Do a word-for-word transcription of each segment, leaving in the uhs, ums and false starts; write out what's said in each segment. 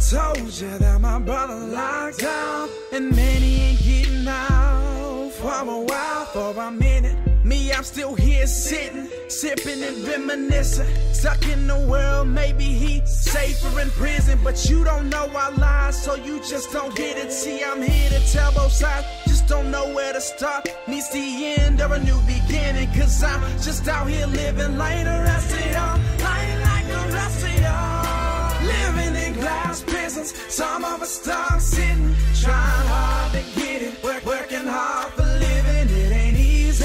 told you that my brother locked down, and man, he ain't getting out for a while, for a minute. Me, I'm still here sitting, sipping and reminiscing, stuck in the world. Maybe he's safer in prison, but you don't know I lied, so you just don't get it. See, I'm here to tell both sides, just don't know where to start. Meets the end of a new beginning, cause I'm just out here living like the rest of y'all, lying like the rest of y'all. Living in glass prisons, some of us stuck sitting, trying hard to get it, work, working hard for living. It ain't easy.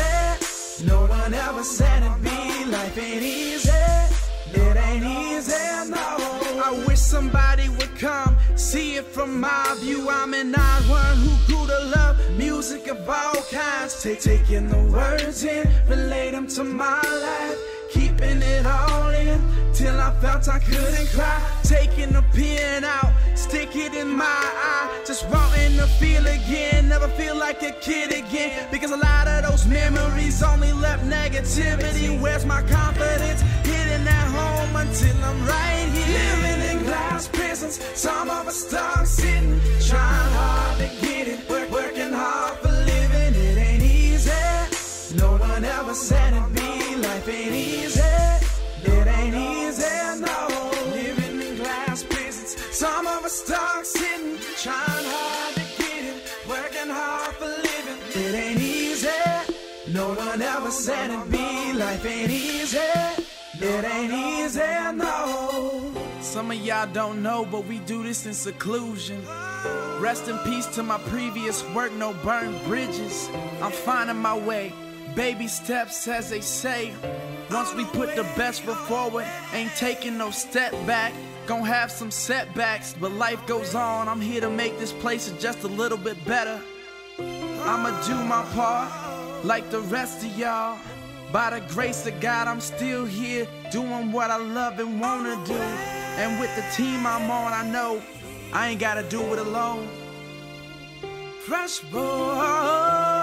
No one ever said it'd be, life ain't easy, it ain't easy, no. I wish somebody would come, see it from my view. I'm an odd one who grew to love music of all kinds. Take, taking the words in, relate them to my life, keeping it all in, till I felt I couldn't cry. Taking the pen out, stick it in my eye, just wanting to feel again, never feel like a kid again, because a lot of those memories only left negativity. Where's my confidence? Hitting at home until I'm right here. Living in glass prisons, some of us stuck sitting, trying hard to get it, work, working hard for living. It ain't easy, no one ever said it'd be, life ain't easy, it ain't easy, no. Living in glass prisons, some of us stuck sitting, trying hard to get it, working hard for living. It ain't easy, no one ever said it'd be, life ain't easy, it ain't easy, no. Some of y'all don't know, but we do this in seclusion. Rest in peace to my previous work, no burned bridges. I'm finding my way, baby steps as they say. Once we put the best foot forward, ain't taking no step back. Gonna have some setbacks, but life goes on. I'm here to make this place just a little bit better. I'ma do my part, like the rest of y'all. By the grace of God, I'm still here, doing what I love and wanna do. And with the team I'm on, I know I ain't gotta do it alone. Fresh boy.